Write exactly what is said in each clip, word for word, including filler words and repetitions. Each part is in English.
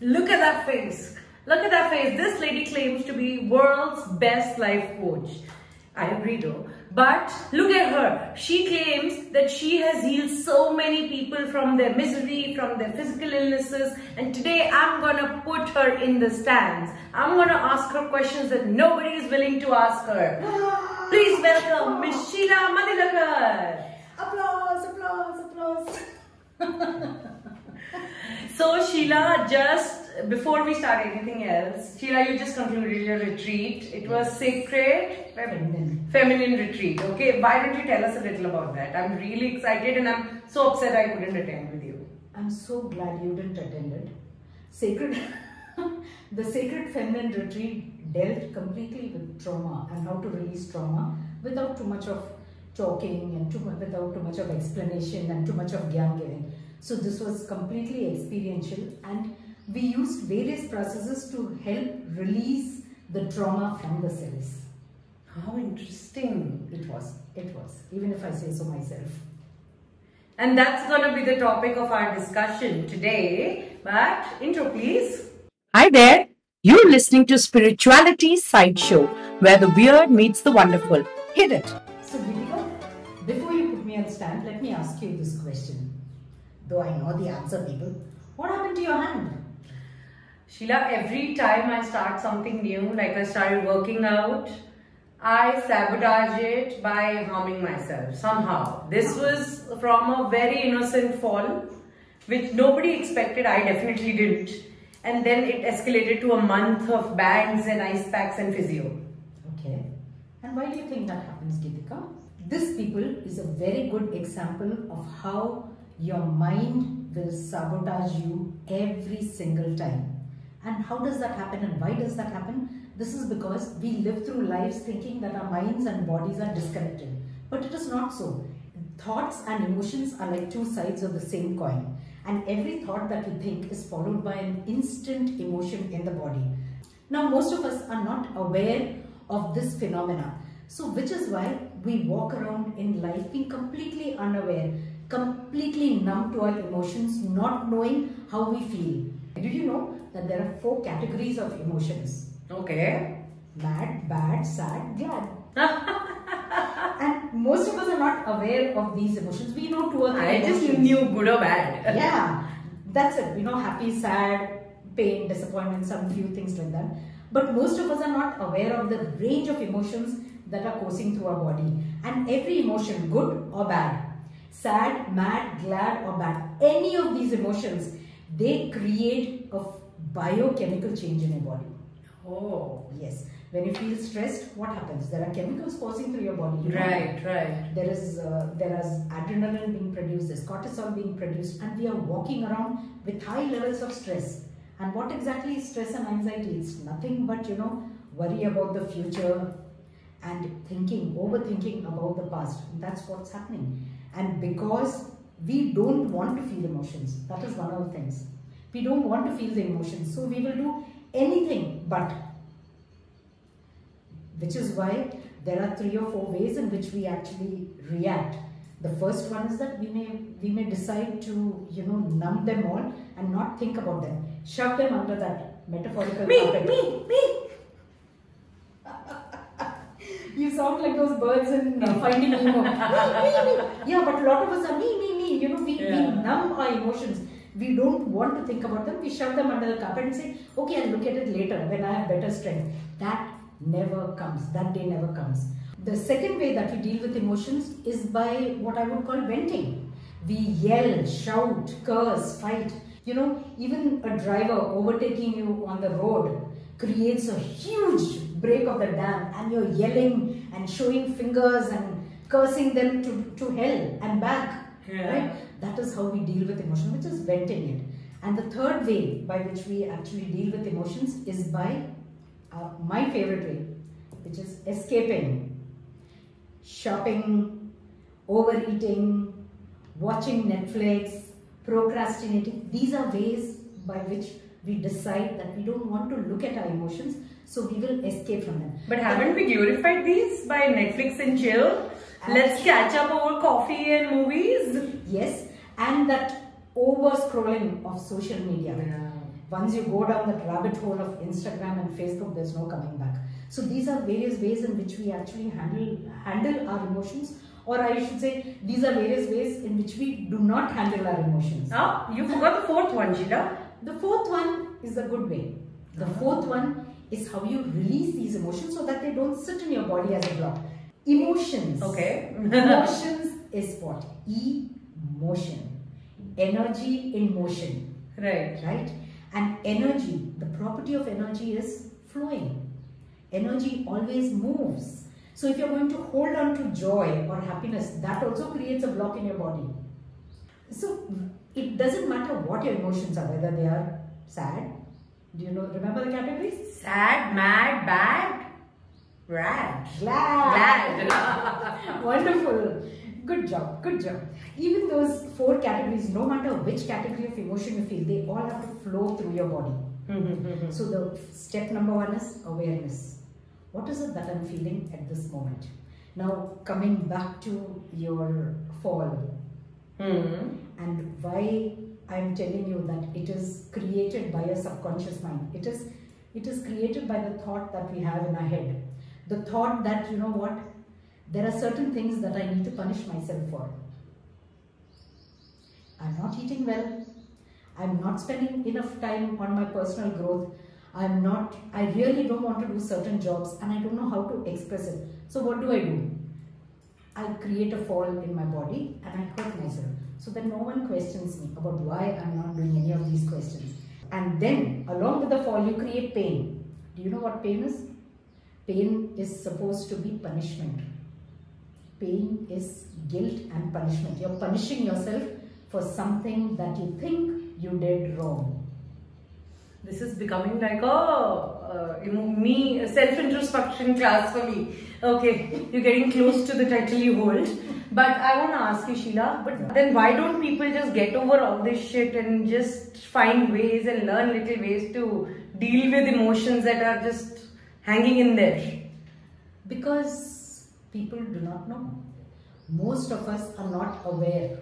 Look at that face. Look at that face. This lady claims to be world's best life coach. I agree though. But look at her. She claims that she has healed so many people from their misery, from their physical illnesses. And today I'm going to put her in the stands. I'm going to ask her questions that nobody is willing to ask her. Please welcome Miss Sheila Mathilakath. Applause, applause, applause. So Sheila, just before we start anything else, Sheila, you just concluded your retreat. It was Sacred Feminine. Feminine retreat. Okay, why don't you tell us a little about that? I'm really excited and I'm so upset I couldn't attend with you. I'm so glad you didn't attend it. Sacred, the Sacred Feminine retreat dealt completely with trauma and how to release trauma without too much of talking and too, without too much of explanation and too much of gyan giving. So this was completely experiential and we used various processes to help release the trauma from the cells. How interesting. It was. It was. Even if I say so myself. And that's going to be the topic of our discussion today. But intro please. Hi there. You're listening to Spirituality Sideshow, where the weird meets the wonderful. Hit it. So Geetika, before you put me on stand, let me ask you this question. Though I know the answer, people. What happened to your hand? Sheila, every time I start something new, like I started working out, I sabotage it by harming myself somehow. This was from a very innocent fall, which nobody expected. I definitely didn't. And then it escalated to a month of bags and ice packs and physio. Okay. And why do you think that happens, Geetika? This, people, is a very good example of how your mind will sabotage you every single time. And how does that happen and why does that happen? This is because we live through lives thinking that our minds and bodies are disconnected. But it is not so. Thoughts and emotions are like two sides of the same coin. And every thought that we think is followed by an instant emotion in the body. Now, most of us are not aware of this phenomena. So, which is why we walk around in life being completely unaware, completely numb to our emotions, not knowing how we feel. Did you know that there are four categories of emotions? Okay. Mad, bad, sad, glad. And most of us are not aware of these emotions. We know two or three. I emotions. Just knew good or bad. Yeah. That's it. We know happy, sad, pain, disappointment, some few things like that. But most of us are not aware of the range of emotions that are coursing through our body. And every emotion, good or bad, sad, mad, glad or bad, any of these emotions, they create a biochemical change in your body. Oh. Yes. When you feel stressed, what happens? There are chemicals coursing through your body. You right, know? right. There is uh, there is adrenaline being produced, there's cortisol being produced, and we are walking around with high levels of stress. And what exactly is stress and anxiety? It's nothing but, you know, worry about the future and thinking, overthinking about the past. And that's what's happening. And because we don't want to feel emotions, that is one of the things. We don't want to feel the emotions, so we will do anything but. Which is why there are three or four ways in which we actually react. The first one is that we may we may decide to, you know, numb them all and not think about them. Shove them under that metaphorical me, carpet. Me, me. You sound like those birds in uh, Finding Nemo. Yeah, but a lot of us are me, me, me. You know, we, yeah. we numb our emotions. We don't want to think about them. We shove them under the carpet and say, okay, I'll look at it later when I have better strength. That never comes. That day never comes. The second way that we deal with emotions is by what I would call venting. We yell, shout, curse, fight. You know, even a driver overtaking you on the road creates a huge break of the dam and you're yelling and showing fingers and cursing them to, to hell and back, yeah. Right? That is how we deal with emotion, which is venting it. And the third way by which we actually deal with emotions is by uh, my favorite way, which is escaping, shopping, overeating, watching Netflix, procrastinating. These are ways by which we decide that we don't want to look at our emotions, so we will escape from them. But haven't we glorified these by Netflix and chill? And let's catch up over coffee and movies. Yes, and that over scrolling of social media. Yeah. Once you go down that rabbit hole of Instagram and Facebook, there's no coming back. So these are various ways in which we actually handle, handle our emotions. Or I should say, these are various ways in which we do not handle our emotions. Ah, you forgot the fourth one, Sheila. The fourth one is the good way. The fourth one is how you release these emotions so that they don't sit in your body as a block. Emotions. Okay. Emotions is what? E-motion. Energy in motion. Right. Right? And energy, the property of energy is flowing. Energy always moves. So if you're going to hold on to joy or happiness, that also creates a block in your body. So it doesn't matter what your emotions are, whether they are sad. Do you know, remember the categories? Sad, mad, bad, rad. Glad. Glad. Wonderful. Good job, good job. Even those four categories, no matter which category of emotion you feel, they all have to flow through your body. Mm-hmm. So the step number one is awareness. What is it that I'm feeling at this moment? Now coming back to your fall, mm-hmm. and why I'm telling you that it is created by your subconscious mind. It is, it is created by the thought that we have in our head. The thought that, you know what, there are certain things that I need to punish myself for. I'm not eating well. I'm not spending enough time on my personal growth. I'm not, I really don't want to do certain jobs and I don't know how to express it. So what do I do? I create a fall in my body and I hurt myself. So that no one questions me about why I'm not doing any of these questions. And then along with the fall, you create pain. Do you know what pain is? Pain is supposed to be punishment. Pain is guilt and punishment. You're punishing yourself for something that you think you did wrong. This is becoming like a uh, you know, me self-introspection class for me. Okay, you're getting close to the title you hold. But I want to ask you, Sheila, but then why don't people just get over all this shit and just find ways and learn little ways to deal with emotions that are just hanging in there? Because people do not know. Most of us are not aware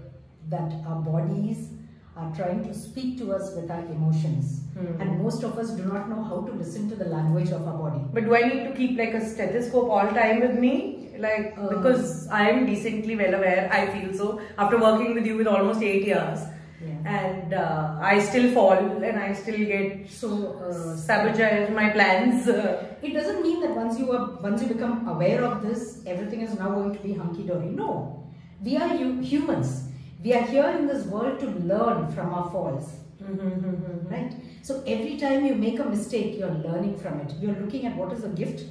that our bodies are trying to speak to us with our emotions. Mm-hmm. And most of us do not know how to listen to the language of our body. But do I need to keep like a stethoscope all time with me? Like, um, because I am decently well aware, I feel so, after working with you with almost eight years. Yeah. And uh, I still fall and I still get so uh, sabotage my plans. It doesn't mean that once you are once you become aware of this, everything is now going to be hunky-dory. No, we are humans. We are here in this world to learn from our falls, mm-hmm. right? So every time you make a mistake, you're learning from it. You're looking at what is a gift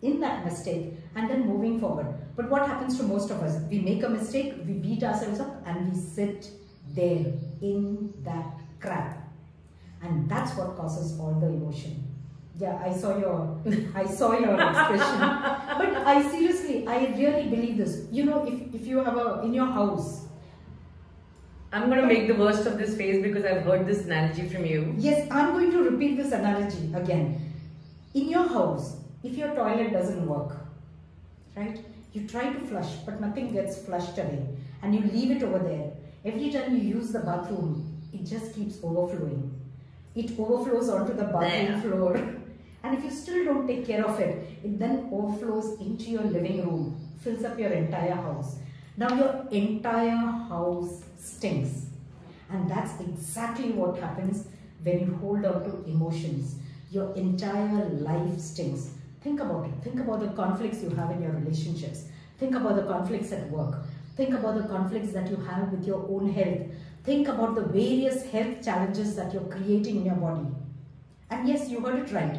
in that mistake and then moving forward. But what happens to most of us? We make a mistake, we beat ourselves up and we sit there in that crap, and that's what causes all the emotion. Yeah, I saw your I saw your expression. But I seriously, I really believe this. You know, if, if you have a in your house, I'm going to make the worst of this phase because I've heard this analogy from you. Yes, I'm going to repeat this analogy again. In your house, if your toilet doesn't work, right, you try to flush but nothing gets flushed away and you leave it over there. Every time you use the bathroom, it just keeps overflowing. It overflows onto the bathroom yeah. floor. And if you still don't take care of it, it then overflows into your living room, fills up your entire house. Now your entire house stinks. And that's exactly what happens when you hold on to emotions. Your entire life stinks. Think about it. Think about the conflicts you have in your relationships. Think about the conflicts at work. Think about the conflicts that you have with your own health. Think about the various health challenges that you're creating in your body. And yes, you got it right.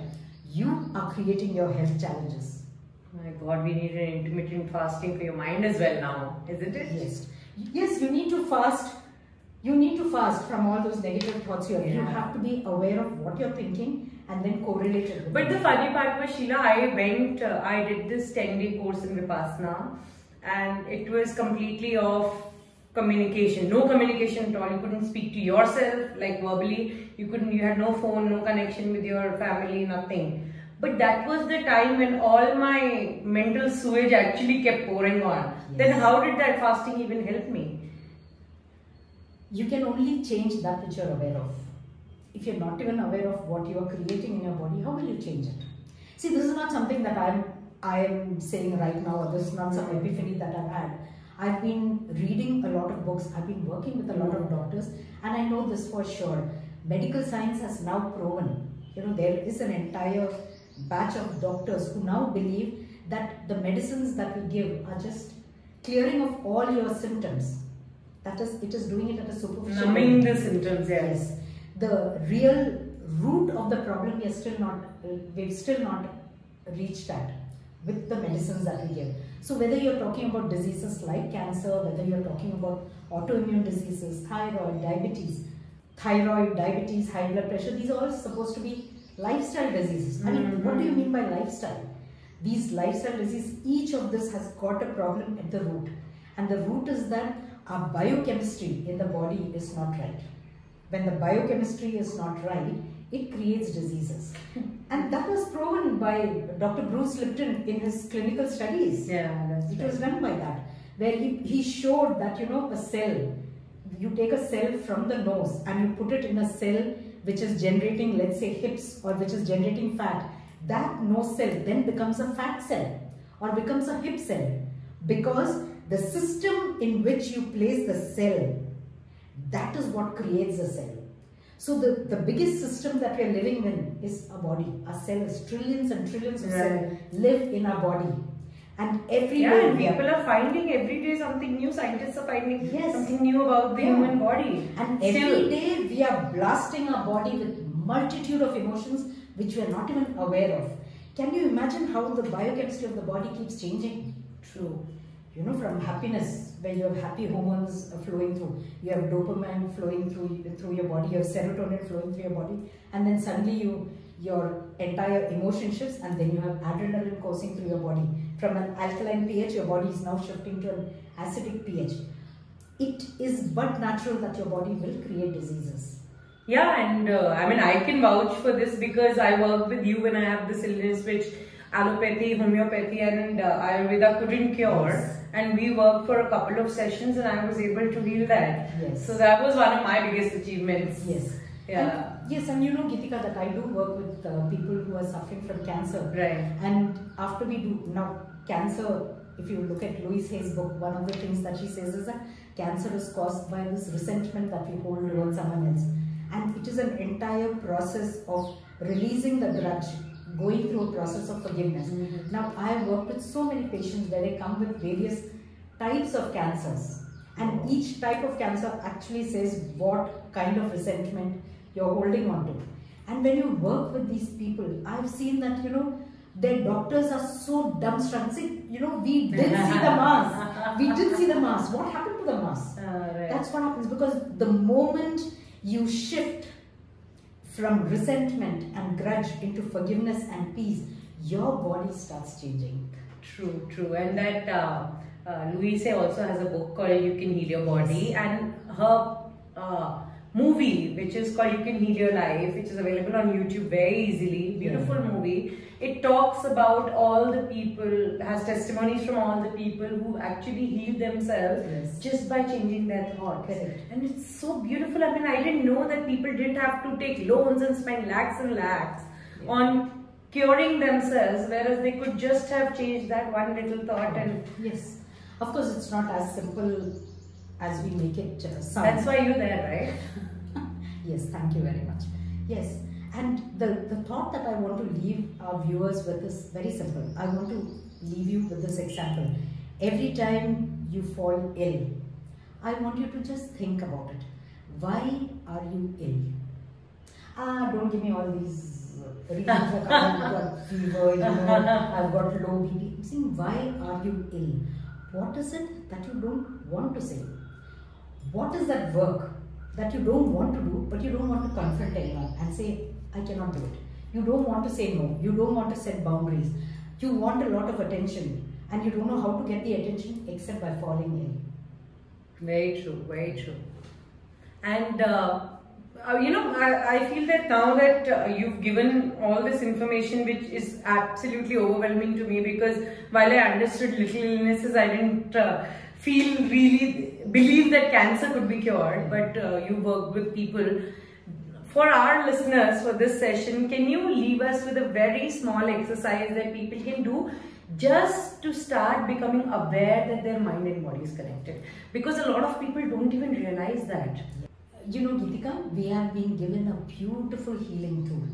You are creating your health challenges. My God, we need an intermittent fasting for your mind as well now, isn't it? Yes. Yes, you need to fast. You need to fast from all those negative thoughts you have. Yeah. You have to be aware of what you're thinking and then correlate it with But it. The funny part was, Sheila, I went, uh, I did this ten-day course in Vipassana. And it was completely of communication, no communication at all. You couldn't speak to yourself, like verbally. You couldn't, you had no phone, no connection with your family, nothing. But that was the time when all my mental sewage actually kept pouring on. Yes. Then how did that fasting even help me? You can only change that which you're aware of. if you're not even aware of what you are creating in your body, how will you change it? See, this is not something that I'm, I'm saying right now, or this is not some epiphany that I've had. I've been reading a lot of books, I've been working with a lot of doctors, and I know this for sure. Medical science has now proven, you know, there is an entire batch of doctors who now believe that the medicines that we give are just clearing of all your symptoms. That is, it is doing it at a superficial numbing the symptoms, yes. yes. The real root of the problem we are still not, we've still not reached at with the medicines that we give. So whether you're talking about diseases like cancer, whether you're talking about autoimmune diseases, thyroid, diabetes, thyroid, diabetes, high blood pressure, these are all supposed to be lifestyle diseases. Mm-hmm. I mean, what do you mean by lifestyle? These lifestyle diseases, each of this has got a problem at the root. And the root is that our biochemistry in the body is not right. When the biochemistry is not right, it creates diseases. And that was proven by Doctor Bruce Lipton in his clinical studies. Yeah, that's it right. was done by that. Where he, he showed that, you know, a cell, you take a cell from the nose and you put it in a cell which is generating, let's say, hips, or which is generating fat. That nose cell then becomes a fat cell or becomes a hip cell, because the system in which you place the cell, that is what creates the cell. So the, the biggest system that we are living in is our body. Our cells, trillions and trillions of yeah. cells live in our body. And every yeah, day and people are, are finding every day something new. Scientists are finding yes. something new about the yeah. human body. And every Still. day we are blasting our body with multitude of emotions which we are not even aware of. Can you imagine how the biochemistry of the body keeps changing? True. You know, from happiness, where you have happy hormones flowing through, you have dopamine flowing through through your body, you have serotonin flowing through your body, and then suddenly you your entire emotion shifts, and then you have adrenaline coursing through your body. From an alkaline pH, your body is now shifting to an acidic pH. It is but natural that your body will create diseases. Yeah, and uh, I mean, I can vouch for this because I work with you when I have this illness which allopathy, homeopathy and uh, Ayurveda couldn't cure. Yes. And we worked for a couple of sessions and I was able to heal that. Yes. So that was one of my biggest achievements. Yes. Yeah. And, yes, and you know, Geetika, that I do work with uh, people who are suffering from cancer. Right. And after we do, now cancer, if you look at Louise Hay's book, one of the things that she says is that cancer is caused by this resentment that we hold towards someone else. And it is an entire process of releasing the grudge, going through a process of forgiveness. Mm-hmm. Now, I have worked with so many patients where they come with various types of cancers, and each type of cancer actually says what kind of resentment you're holding on to. And when you work with these people, I've seen that, you know, their doctors are so dumbstruck. See, you know, we did see the mass. We did see the mass. What happened to the mass? Uh, right. That's what happens, because the moment you shift from resentment and grudge into forgiveness and peace, your body starts changing. True, true. And that uh, uh, Louise also has a book called You Can Heal Your Body, yes. and her uh, movie, which is called You Can Heal Your Life, which is available on YouTube very easily. Beautiful yeah. movie. It talks about all the people, has testimonies from all the people who actually healed themselves yes. just by changing their thoughts. Correct. And it's so beautiful. I mean, I didn't know that people didn't have to take loans and spend lakhs and lakhs yeah. on curing themselves, whereas they could just have changed that one little thought. And yes, of course, it's not as simple as we make it uh, sound. That's why you're there, right? Yes, thank you very much. Yes, and the, the thought that I want to leave our viewers with is very simple. I want to leave you with this example. Every time you fall ill, I want you to just think about it. Why are you ill? Ah, don't give me all these uh, reasons like I've got fever, you know, I've got low B P. I'm saying, why are you ill? What is it that you don't want to say? What is that work that you don't want to do, but you don't want to confront anyone and say, I cannot do it. You don't want to say no. You don't want to set boundaries. You want a lot of attention and you don't know how to get the attention except by falling ill. Very true, very true. And uh, you know, I, I feel that now that uh, you've given all this information, which is absolutely overwhelming to me, because while I understood little illnesses, I didn't uh, feel really believe that cancer could be cured, but uh, you work with people For our listeners for this session, can you leave us with a very small exercise that people can do just to start becoming aware that their mind and body is connected? Because a lot of people don't even realize that. You know, Geetika, we have been given a beautiful healing tool.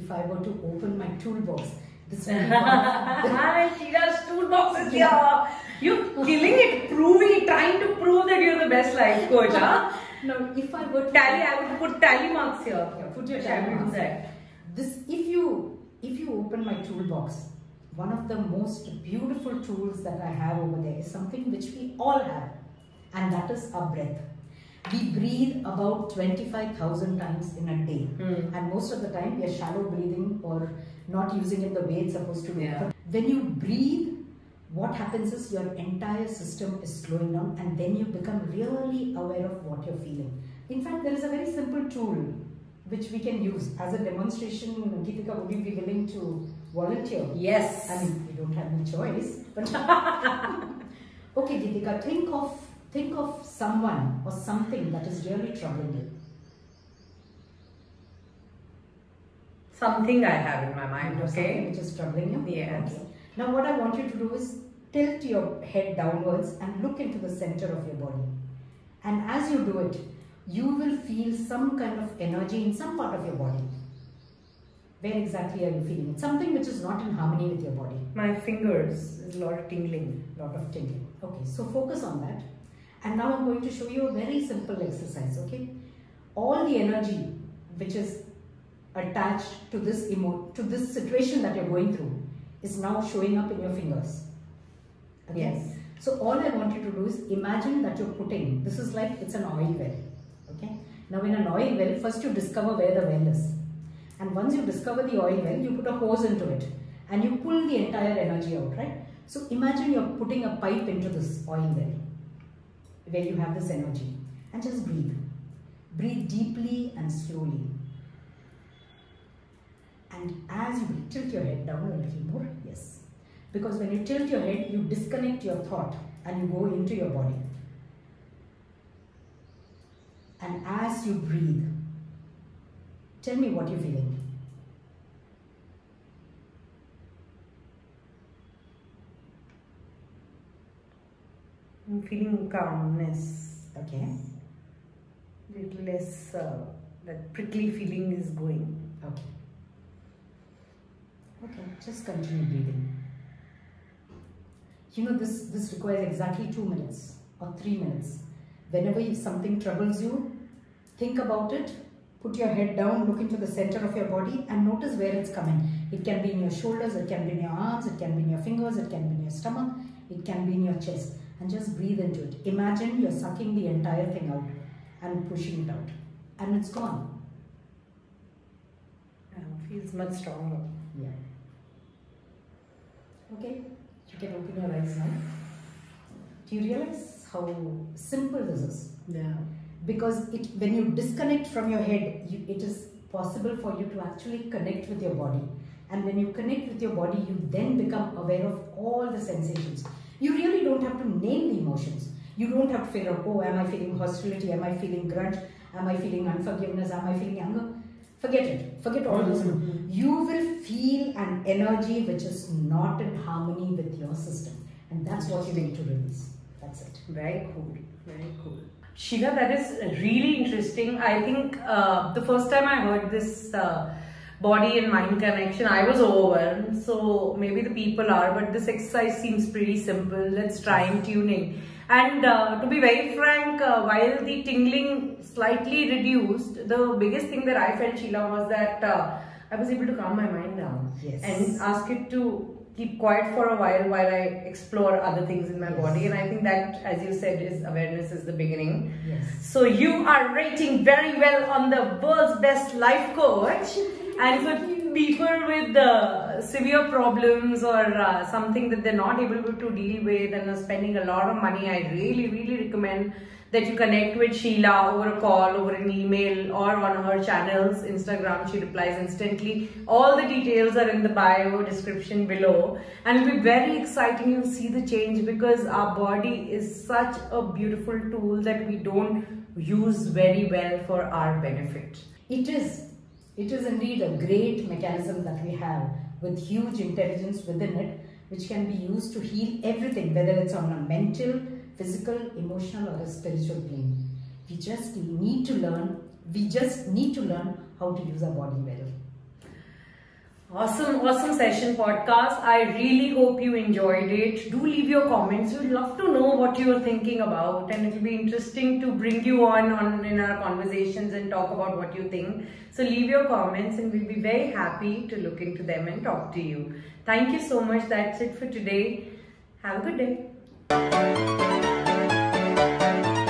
If I were to open my toolbox, this will be Hi, Sheila's toolbox is yeah. here. You're killing it, proving, trying to prove that you're the best life coach, huh? No, if I were to tally, I would put tally marks here. Yeah, put your tally marks there. This, if you, if you open my toolbox, one of the most beautiful tools that I have over there is something which we all have, and that is our breath. We breathe about twenty-five thousand times in a day, mm. and most of the time we are shallow breathing or not using it the way it's supposed to be. Yeah. When you breathe, what happens is your entire system is slowing down, and then you become really aware of what you're feeling. In fact, there is a very simple tool which we can use as a demonstration. Geetika, would you be willing to volunteer? Yes. I mean, we don't have any choice. But okay, Geetika, think of Think of someone or something that is really troubling you. Something I have in my mind, okay? Something which is troubling you? Yes. Okay. Now what I want you to do is tilt your head downwards and look into the center of your body. And as you do it, you will feel some kind of energy in some part of your body. Where exactly are you feeling it? Something which is not in harmony with your body. My fingers, there's a lot of tingling. Lot of tingling. Okay, so focus on that. And now I'm going to show you a very simple exercise, okay? All the energy which is attached to this emo to this situation that you're going through is now showing up in your fingers. Okay? Yes. So all I want you to do is imagine that you're putting, this is like it's an oil well, okay? Now in an oil well, first you discover where the well is. And once you discover the oil well, you put a hose into it and you pull the entire energy out, right? So imagine you're putting a pipe into this oil well, where you have this energy, and just breathe. Breathe deeply and slowly. And as you breathe, tilt your head down a little more, yes. Because when you tilt your head, you disconnect your thought and you go into your body. And as you breathe, tell me what you're feeling. I'm feeling calmness. Okay. Little less uh, that prickly feeling is going. Okay. Okay. Just continue breathing. You know, this this requires exactly two minutes or three minutes. Whenever you, something troubles you, think about it. Put your head down. Look into the center of your body and notice where it's coming. It can be in your shoulders. It can be in your arms. It can be in your fingers. It can be in your stomach. It can be in your chest. And just breathe into it. Imagine you're sucking the entire thing out and pushing it out. And it's gone. Yeah, it feels much stronger. Yeah. Okay. You can open your eyes now. Do you realize how simple this is? Yeah. Because it, when you disconnect from your head, you, it is possible for you to actually connect with your body. And when you connect with your body, you then become aware of all the sensations. You really don't have to name the emotions. You don't have to figure out, oh, am I feeling hostility? Am I feeling grudge? Am I feeling unforgiveness? Am I feeling anger? Forget it. Forget all those. Mm-hmm. You will feel an energy which is not in harmony with your system. And that's what you need to release. That's it. Very cool. Very cool. Sheila, that is really interesting. I think uh, the first time I heard this uh, body and mind connection, I was overwhelmed, so maybe the people are, but this exercise seems pretty simple. Let's try and tune in. And uh, to be very frank, uh, while the tingling slightly reduced, the biggest thing that I felt, Sheila, was that uh, I was able to calm my mind down. Yes. And ask it to keep quiet for a while while I explore other things in my yes. body. And I think that, as you said, is awareness is the beginning. Yes. So you are rating very well on the world's best life coach. And for people with uh, severe problems or uh, something that they're not able to deal with and are spending a lot of money, I really, really recommend that you connect with Sheila over a call, over an email, or on her channels, Instagram, she replies instantly. All the details are in the bio description below. And it'll be very exciting, you'll see the change, because our body is such a beautiful tool that we don't use very well for our benefit. It is. It is indeed a great mechanism that we have, with huge intelligence within it, which can be used to heal everything, whether it's on a mental, physical, emotional, or a spiritual plane. We just need to learn, we just need to learn how to use our body well. Awesome, awesome session podcast. I really hope you enjoyed it. Do leave your comments. We'd love to know what you're thinking about, and it'll be interesting to bring you on, on in our conversations and talk about what you think. So leave your comments and we'll be very happy to look into them and talk to you. Thank you so much. That's it for today. Have a good day.